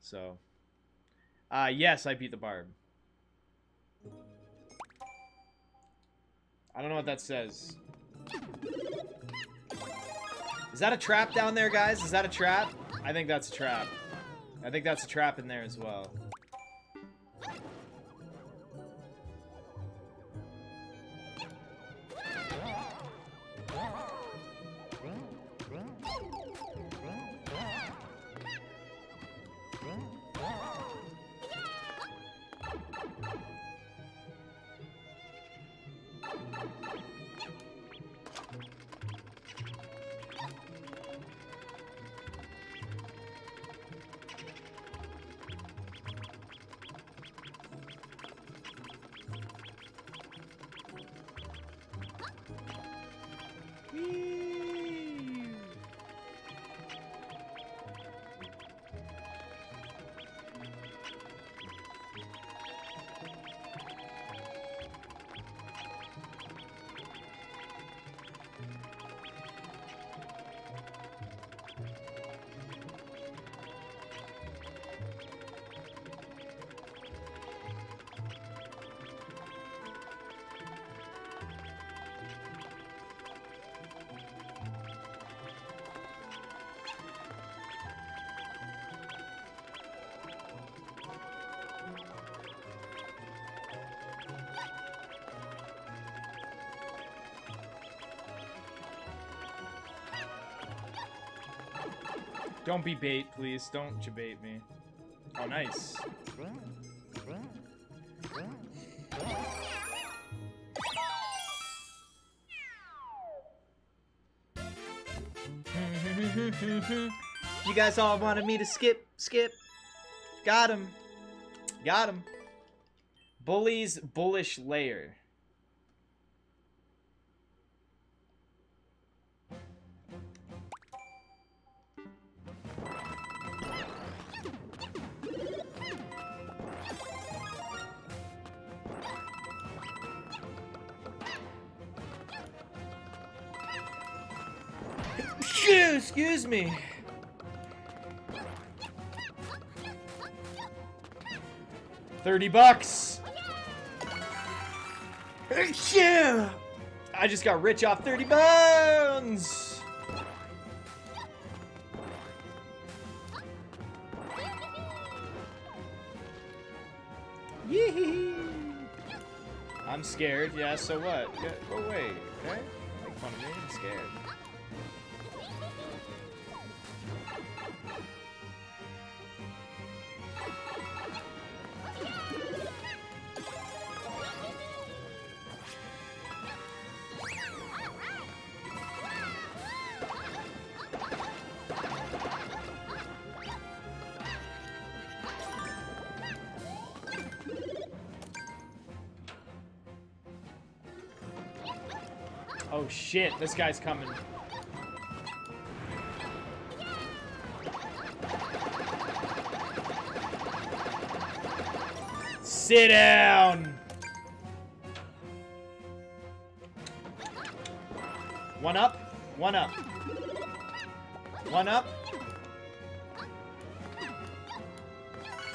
So, yes, I beat the barb. I don't know what that says. Is that a trap down there, guys? Is that a trap? I think that's a trap. I think that's a trap in there as well. Don't be bait, please. Don't jabait me. Oh, nice. You guys all wanted me to skip. Skip. Got him. Got him. Bully's bullish lair. Excuse me. $30. Yeah. I just got rich off 30 pounds. Yee-hee. I'm scared. Yeah, so what? Yeah, go away, okay? Make fun of me. I'm scared. Oh shit, this guy's coming. Sit down! One up, one up. One up.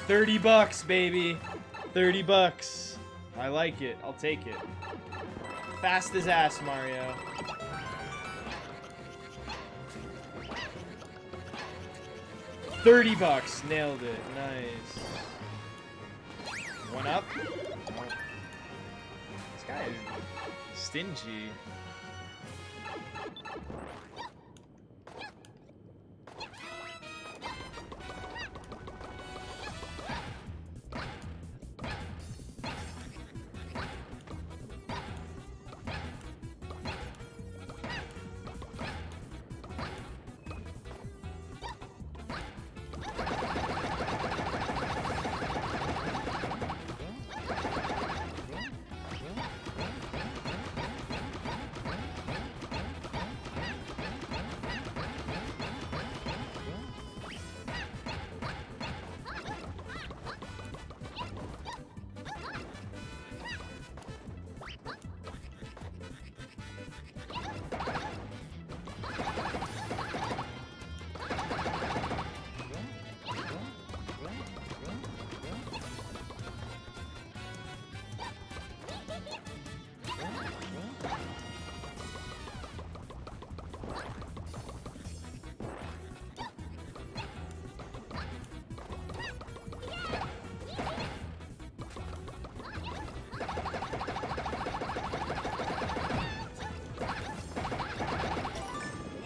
$30, baby. $30. I like it. I'll take it. Fast as ass, Mario. $30. Nailed it. Nice. One up. This guy is stingy.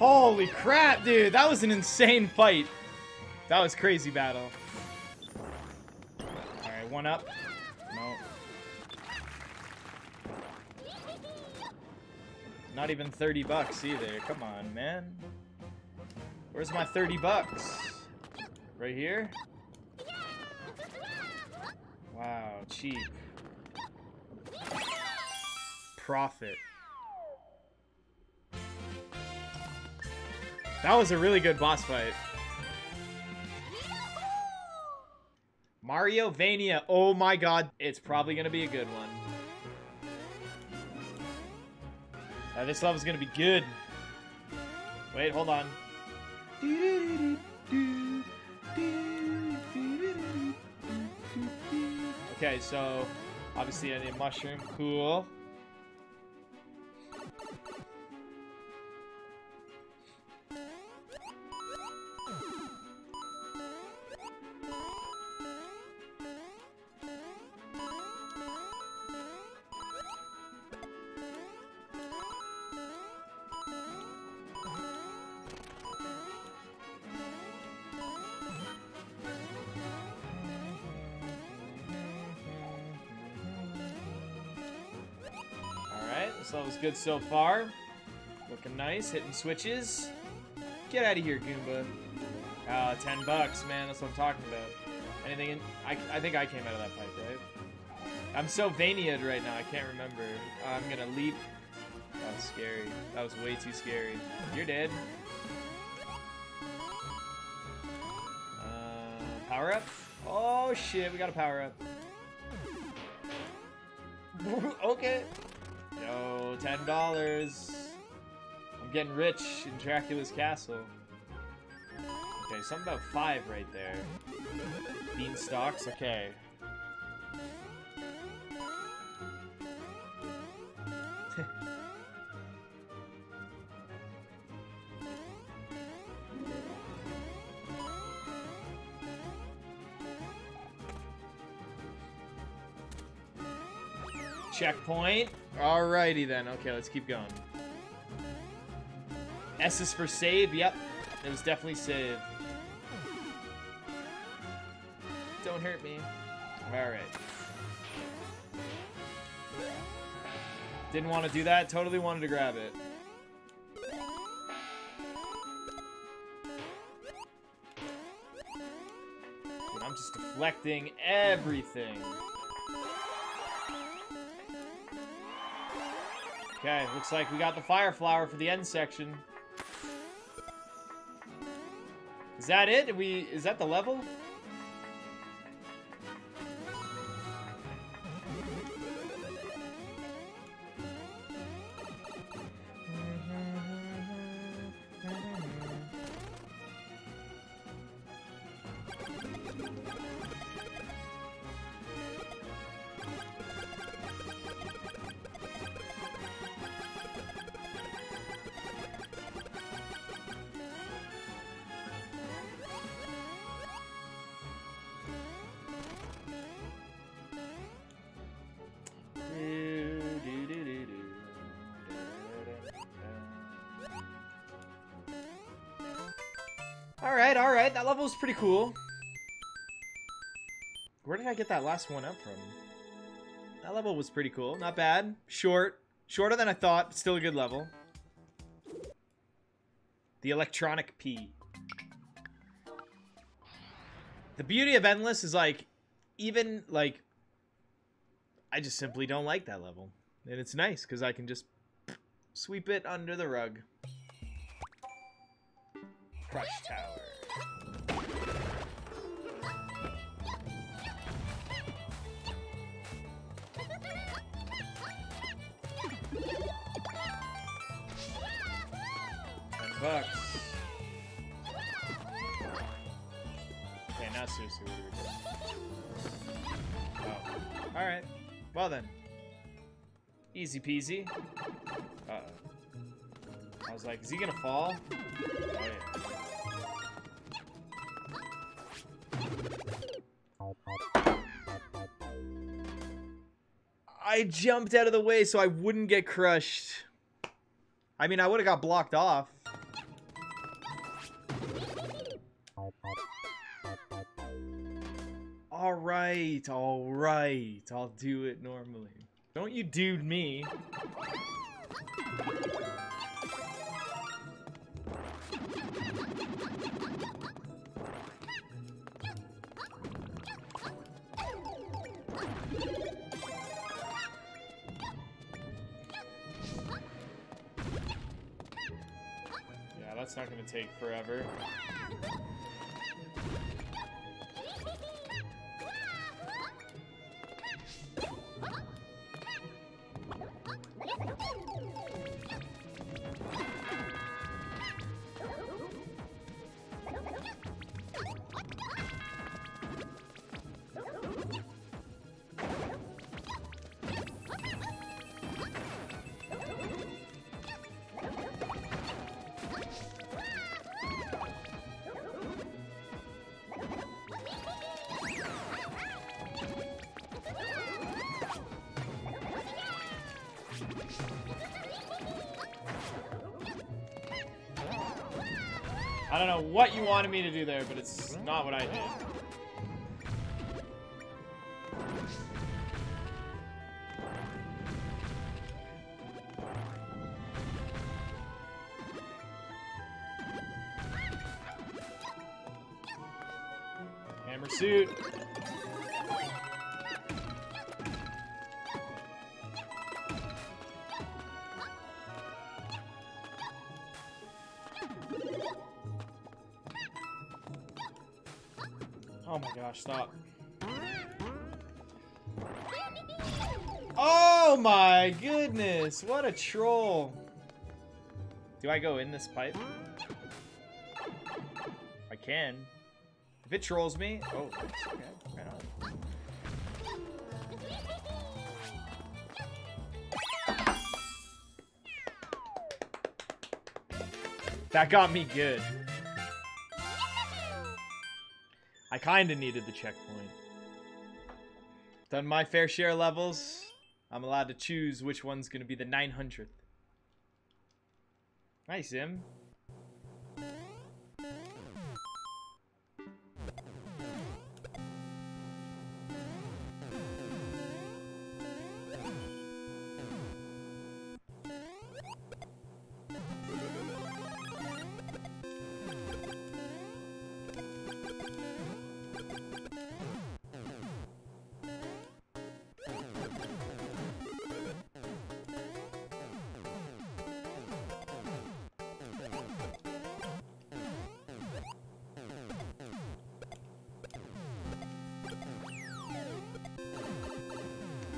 Holy crap, dude. That was an insane fight. That was crazy battle. Alright, one up. No. Not even 30 bucks either. Come on, man. Where's my 30 bucks? Right here? Wow, cheap. Profit. That was a really good boss fight. Mario-vania. Oh my god. It's probably going to be a good one. Now, this level's going to be good. Wait, hold on. Okay, so obviously I need a mushroom. Cool. This level's good so far. Looking nice, hitting switches. Get out of here, Goomba. 10 bucks, man, that's what I'm talking about. Anything in, I think I came out of that pipe, right? I'm so vania'd right now, I can't remember. I'm gonna leap. That was scary. That was way too scary. You're dead. Power up? Oh shit, we got a power up. Okay. Yo, $10. I'm getting rich in Dracula's castle. Okay, something about 5 right there. Beanstalks, okay. Checkpoint. Alrighty then. Okay, let's keep going. S is for save. Yep. It was definitely save. Don't hurt me. Alright. Didn't want to do that. Totally wanted to grab it. Dude, I'm just deflecting everything. Okay, looks like we got the fire flower for the end section. Is that it? Is that the level? Alright, alright, that level was pretty cool. Where did I get that last one up from? That level was pretty cool, not bad. Short, shorter than I thought, but still a good level. The electronic P. The beauty of Endless is like, even like, I just simply don't like that level. And it's nice, because I can just sweep it under the rug. Crush Tower. $10. Okay, now seriously, what are we doing? Oh. Alright. Well then. Easy peasy. Uh-oh. I was like, is he gonna fall? Oh, yeah. I jumped out of the way so I wouldn't get crushed. I mean, I would have got blocked off. Alright, alright. I'll do it normally. Don't you dude me. Yeah, that's not gonna take forever. I don't know what you wanted me to do there, but it's not what I did. Hammer suit. Oh my gosh, stop. Oh my goodness, what a troll. Do I go in this pipe? I can. If it trolls me, oh, it's okay, right on. That got me good. I kinda needed the checkpoint. Done my fair share of levels. I'm allowed to choose which one's gonna be the 900th. Nice, Im.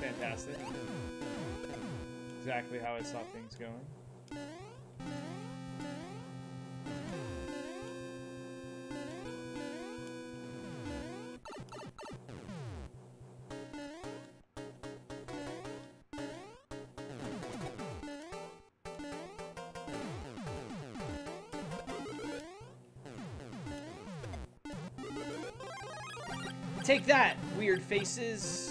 Fantastic. Exactly how I saw things going. Take that, weird faces.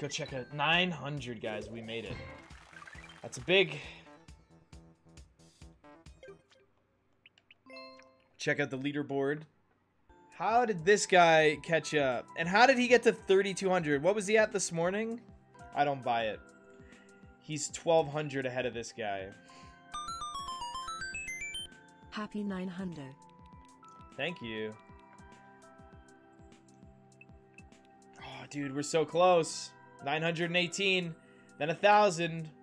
Go check out 900, guys. We made it. That's a big. Check out the leaderboard. How did this guy catch up? And how did he get to 3,200? What was he at this morning? I don't buy it. He's 1,200 ahead of this guy. Happy 900. Thank you. Oh, dude, we're so close. 918, then 1,000.